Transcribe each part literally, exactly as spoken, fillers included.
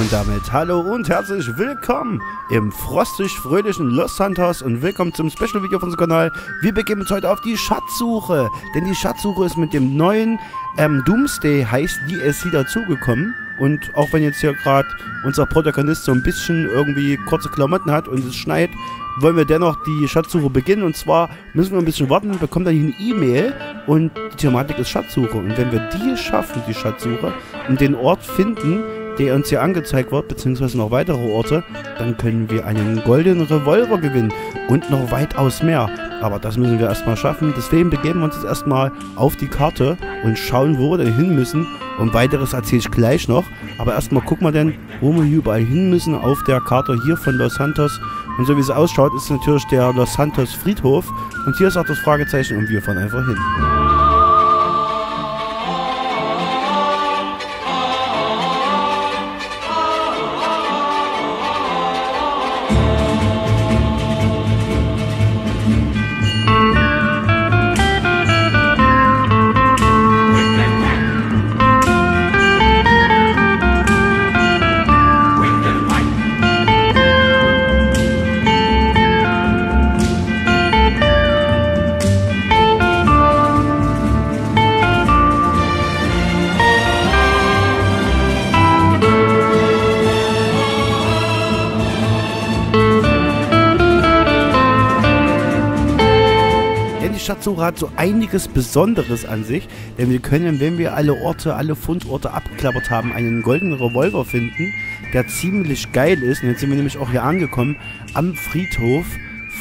Und damit hallo und herzlich willkommen im frostig-fröhlichen Los Santos und willkommen zum Special-Video auf unserem Kanal. Wir begeben uns heute auf die Schatzsuche, denn die Schatzsuche ist mit dem neuen ähm, Doomsday heißt D L C dazugekommen. Und auch wenn jetzt hier gerade unser Protagonist so ein bisschen irgendwie kurze Klamotten hat und es schneit, wollen wir dennoch die Schatzsuche beginnen. Und zwar müssen wir ein bisschen warten, bekommen dann eine E-Mail und die Thematik ist Schatzsuche. Und wenn wir die schaffen, die Schatzsuche, und den Ort finden, der uns hier angezeigt wird, beziehungsweise noch weitere Orte, dann können wir einen goldenen Revolver gewinnen und noch weitaus mehr. Aber das müssen wir erstmal schaffen. Deswegen begeben wir uns jetzt erstmal auf die Karte und schauen, wo wir denn hin müssen. Und weiteres erzähle ich gleich noch. Aber erstmal gucken wir denn, wo wir hier überall hin müssen auf der Karte hier von Los Santos. Und so wie es ausschaut, ist natürlich der Los Santos Friedhof. Und hier ist auch das Fragezeichen und wir fahren einfach hin. Schatzsuche hat so einiges Besonderes an sich, denn wir können, wenn wir alle Orte, alle Fundorte abgeklappert haben, einen goldenen Revolver finden, der ziemlich geil ist. Und jetzt sind wir nämlich auch hier angekommen am Friedhof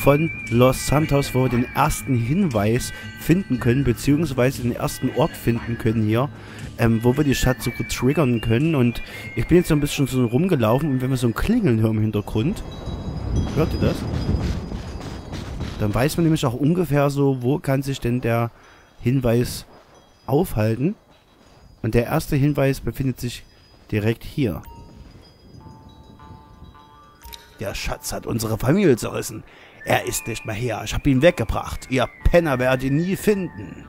von Los Santos, wo wir den ersten Hinweis finden können, beziehungsweise den ersten Ort finden können hier, ähm, wo wir die Schatzsuche triggern können. Und ich bin jetzt so ein bisschen so rumgelaufen und wenn wir so ein Klingeln hören im Hintergrund, hört ihr das? Dann weiß man nämlich auch ungefähr so, wo kann sich denn der Hinweis aufhalten. Und der erste Hinweis befindet sich direkt hier. Der Schatz hat unsere Familie zerrissen. Er ist nicht mehr her. Ich habe ihn weggebracht. Ihr Penner werdet ihn nie finden.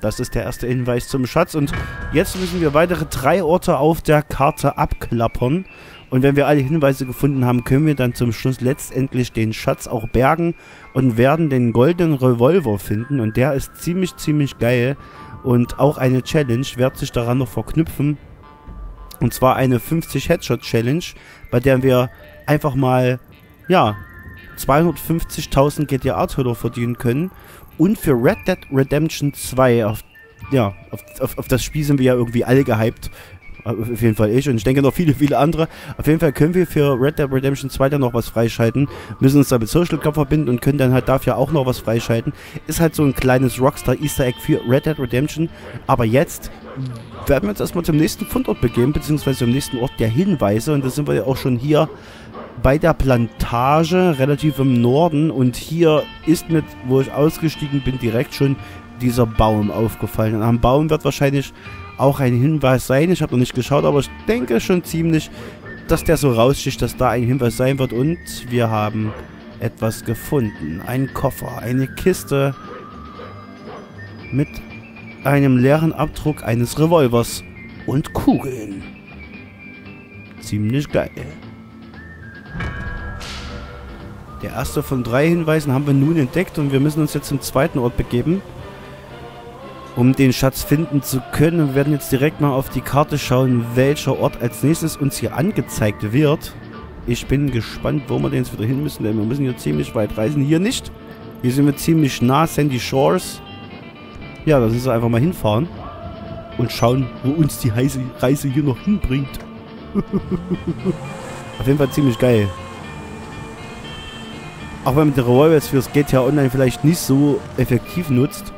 Das ist der erste Hinweis zum Schatz. Und jetzt müssen wir weitere drei Orte auf der Karte abklappern. Und wenn wir alle Hinweise gefunden haben, können wir dann zum Schluss letztendlich den Schatz auch bergen und werden den goldenen Revolver finden. Und der ist ziemlich, ziemlich geil. Und auch eine Challenge wird sich daran noch verknüpfen. Und zwar eine fünfzig Headshot Challenge, bei der wir einfach mal, ja, zweihundertfünfzigtausend G T A-Dollar verdienen können. Und für Red Dead Redemption zwei, auf, ja, auf, auf, auf das Spiel sind wir ja irgendwie alle gehypt. Auf jeden Fall ich und ich denke noch viele, viele andere. Auf jeden Fall können wir für Red Dead Redemption zwei dann noch was freischalten. Müssen uns da mit Social Club verbinden und können dann halt dafür auch noch was freischalten. Ist halt so ein kleines Rockstar Easter Egg für Red Dead Redemption. Aber jetzt werden wir uns erstmal zum nächsten Fundort begeben, beziehungsweise zum nächsten Ort der Hinweise. Und da sind wir ja auch schon hier bei der Plantage, relativ im Norden. Und hier ist mit, wo ich ausgestiegen bin, direkt schon dieser Baum aufgefallen. Und am Baum wird wahrscheinlich auch ein Hinweis sein. Ich habe noch nicht geschaut, aber ich denke schon ziemlich, dass der so raussticht, dass da ein Hinweis sein wird. Und wir haben etwas gefunden. Ein Koffer, eine Kiste mit einem leeren Abdruck eines Revolvers und Kugeln. Ziemlich geil. Der erste von drei Hinweisen haben wir nun entdeckt und wir müssen uns jetzt zum zweiten Ort begeben, um den Schatz finden zu können. Wir werden jetzt direkt mal auf die Karte schauen, welcher Ort als nächstes uns hier angezeigt wird. Ich bin gespannt, wo wir denn jetzt wieder hin müssen, denn wir müssen hier ziemlich weit reisen. Hier nicht. Hier sind wir ziemlich nah, Sandy Shores. Ja, da müssen wir einfach mal hinfahren und schauen, wo uns die heiße Reise hier noch hinbringt. Auf jeden Fall ziemlich geil. Auch wenn man den Revolver jetzt fürs G T A Online vielleicht nicht so effektiv nutzt,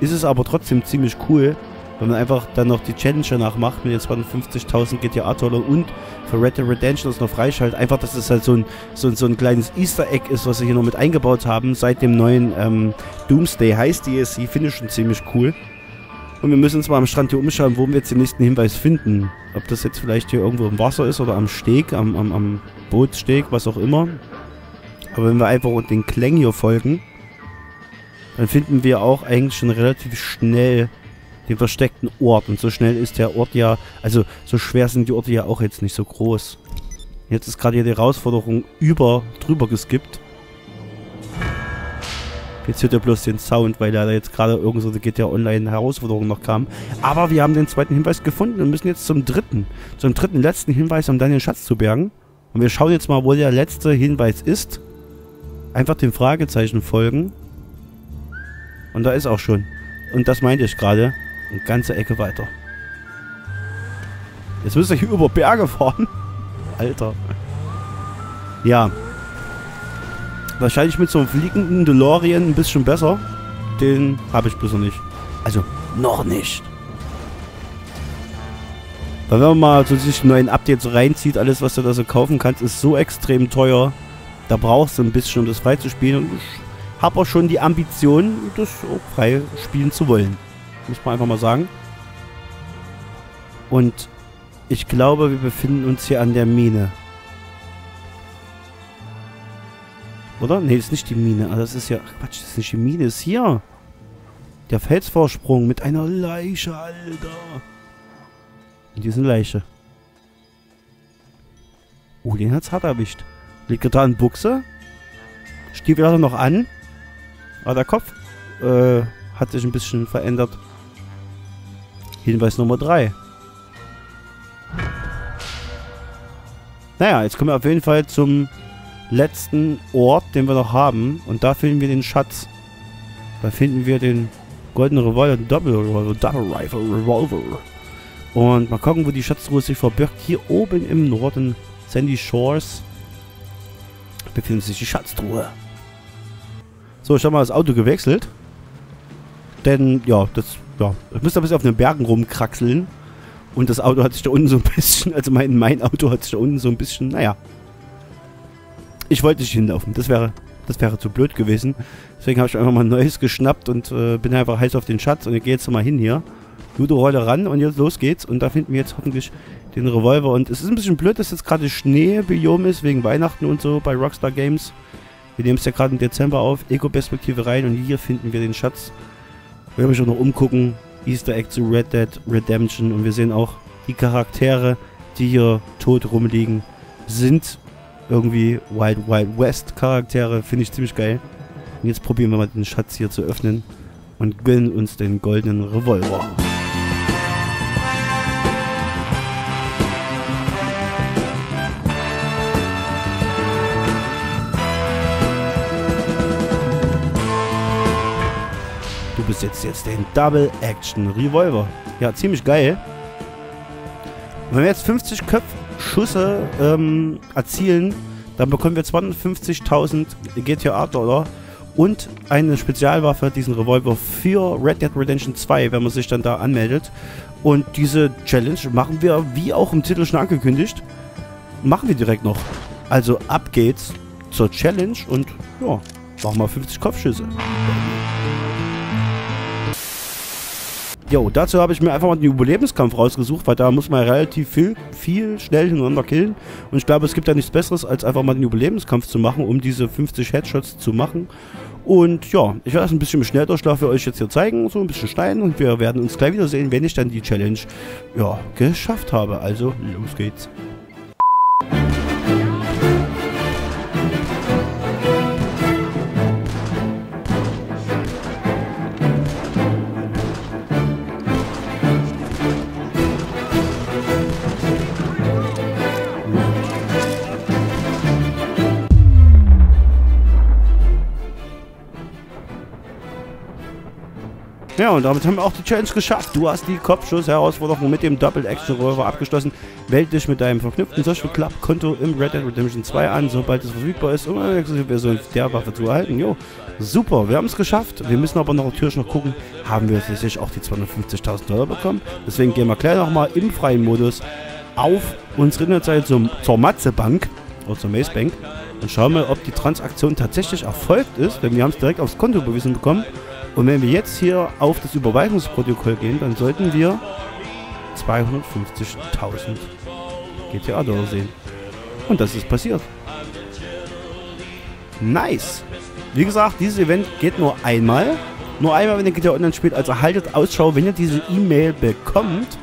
ist es aber trotzdem ziemlich cool, wenn man einfach dann noch die Challenge danach macht mit den zweihundertfünfzigtausend G T A-Dollar und für Red Dead Redemption das noch freischaltet. Einfach, dass es halt so ein, so, so ein kleines Easter Egg ist, was sie hier noch mit eingebaut haben. Seit dem neuen ähm, Doomsday heißt D L C, finde ich schon ziemlich cool. Und wir müssen uns mal am Strand hier umschauen, wo wir jetzt den nächsten Hinweis finden. Ob das jetzt vielleicht hier irgendwo im Wasser ist oder am Steg, am, am, am Bootssteg, was auch immer. Aber wenn wir einfach den Klängen hier folgen, dann finden wir auch eigentlich schon relativ schnell den versteckten Ort. Und so schnell ist der Ort ja, also so schwer sind die Orte ja auch jetzt nicht so groß. Jetzt ist gerade hier die Herausforderung über, drüber geskippt. Jetzt hört ihr bloß den Sound, weil da jetzt gerade irgend so eine G T A Online Herausforderung noch kam. Aber wir haben den zweiten Hinweis gefunden und müssen jetzt zum dritten, zum dritten letzten Hinweis, um dann den Schatz zu bergen. Und wir schauen jetzt mal, wo der letzte Hinweis ist. Einfach dem Fragezeichen folgen. Und da ist auch schon. Und das meinte ich gerade. Eine ganze Ecke weiter. Jetzt müsst ihr hier über Berge fahren. Alter. Ja. Wahrscheinlich mit so einem fliegenden DeLorean ein bisschen besser. Den habe ich bloß noch nicht. Also, noch nicht. Weil wenn man mal so sich neuen Updates reinzieht, alles was du da so kaufen kannst, ist so extrem teuer. Da brauchst du ein bisschen, um das freizuspielen. Und ich habe auch schon die Ambition, das auch frei spielen zu wollen. Muss man einfach mal sagen. Und ich glaube, wir befinden uns hier an der Mine. Oder? Ne, das ist nicht die Mine. Also das ist ja... Ach Quatsch, das ist nicht die Mine. Das ist hier. Der Felsvorsprung mit einer Leiche, Alter. Und hier ist eine Leiche. Oh, den hat's hart erwischt. Liegt gerade in Buchse. Stiefel hat er noch an. Aber der Kopf äh, hat sich ein bisschen verändert. Hinweis Nummer drei. Naja, jetzt kommen wir auf jeden Fall zum... letzten Ort, den wir noch haben. Und da finden wir den Schatz. Da finden wir den goldenen Revolver, Double Revolver, Double Revolver. Und mal gucken, wo die Schatztruhe sich verbirgt. Hier oben im Norden, Sandy Shores, befindet sich die Schatztruhe. So, ich habe mal das Auto gewechselt. Denn, ja, das, ja, ich müsste ein bisschen auf den Bergen rumkraxeln. Und das Auto hat sich da unten so ein bisschen, also mein, mein Auto hat sich da unten so ein bisschen, naja. Ich wollte nicht hinlaufen, das wäre, das wäre zu blöd gewesen. Deswegen habe ich einfach mal ein neues geschnappt und äh, bin einfach heiß auf den Schatz. Und ich gehe jetzt mal hin hier. Ludo-Rolle ran und jetzt los geht's. Und da finden wir jetzt hoffentlich den Revolver. Und es ist ein bisschen blöd, dass jetzt gerade Schneebiom ist, wegen Weihnachten und so bei Rockstar Games. Wir nehmen es ja gerade im Dezember auf, Ego-Perspektive rein und hier finden wir den Schatz. Wir werden mich auch noch umgucken, Easter Egg zu Red Dead Redemption. Und wir sehen auch die Charaktere, die hier tot rumliegen, sind... irgendwie Wild Wild West Charaktere, finde ich ziemlich geil. Und jetzt probieren wir mal den Schatz hier zu öffnen und gönnen uns den goldenen Revolver. Du besitzt jetzt den Double-Action-Revolver. Ja, ziemlich geil. Und wenn wir jetzt fünfzig Köpfe Schüsse ähm, erzielen, dann bekommen wir zweihundertfünfzigtausend G T A-Dollar und eine Spezialwaffe, diesen Revolver für Red Dead Redemption zwei, wenn man sich dann da anmeldet. Und diese Challenge machen wir, wie auch im Titel schon angekündigt, machen wir direkt noch. Also ab geht's zur Challenge und ja, machen wir fünfzig Kopfschüsse. Jo, dazu habe ich mir einfach mal den Überlebenskampf rausgesucht, weil da muss man relativ viel, viel schnell hintereinander killen. Und ich glaube, es gibt ja nichts Besseres, als einfach mal den Überlebenskampf zu machen, um diese fünfzig Headshots zu machen. Und ja, ich werde das ein bisschen im Schnelldurchlauf für euch jetzt hier zeigen, so ein bisschen schneiden. Und wir werden uns gleich wiedersehen, wenn ich dann die Challenge, ja, geschafft habe. Also, los geht's. Ja, und damit haben wir auch die Challenge geschafft. Du hast die Kopfschuss-Herausforderung mit dem Double-Action-Revolver abgeschlossen. Meld dich mit deinem verknüpften Social Club-Konto im Red Dead Redemption zwei an, sobald es verfügbar ist, um eine exklusive Version der Waffe zu erhalten. Jo, super, wir haben es geschafft. Wir müssen aber noch natürlich noch gucken, haben wir tatsächlich auch die zweihundertfünfzigtausend Dollar bekommen. Deswegen gehen wir gleich nochmal im freien Modus auf unsere Internetseite zum, zur Maze-Bank oder zur Maze-Bank und schauen mal, ob die Transaktion tatsächlich erfolgt ist, denn wir haben es direkt aufs Konto überwiesen bekommen. Und wenn wir jetzt hier auf das Überweisungsprotokoll gehen, dann sollten wir zweihundertfünfzigtausend G T A-Dollar sehen. Und das ist passiert. Nice! Wie gesagt, dieses Event geht nur einmal. Nur einmal, wenn ihr G T A Online spielt. Also haltet Ausschau, wenn ihr diese E-Mail bekommt.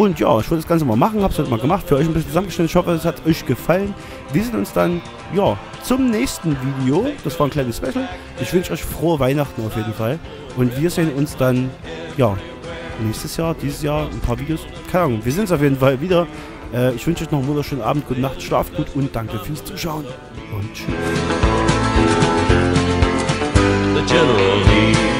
Und ja, ich wollte das Ganze mal machen, hab's heute mal gemacht, für euch ein bisschen zusammengestellt. Ich hoffe, es hat euch gefallen. Wir sehen uns dann, ja, zum nächsten Video. Das war ein kleines Special. Ich wünsche euch frohe Weihnachten auf jeden Fall. Und wir sehen uns dann, ja, nächstes Jahr, dieses Jahr, ein paar Videos. Keine Ahnung, wir sehen uns auf jeden Fall wieder. Äh, ich wünsche euch noch einen wunderschönen Abend, gute Nacht, schlaft gut und danke fürs Zuschauen. Und tschüss. The General Lee.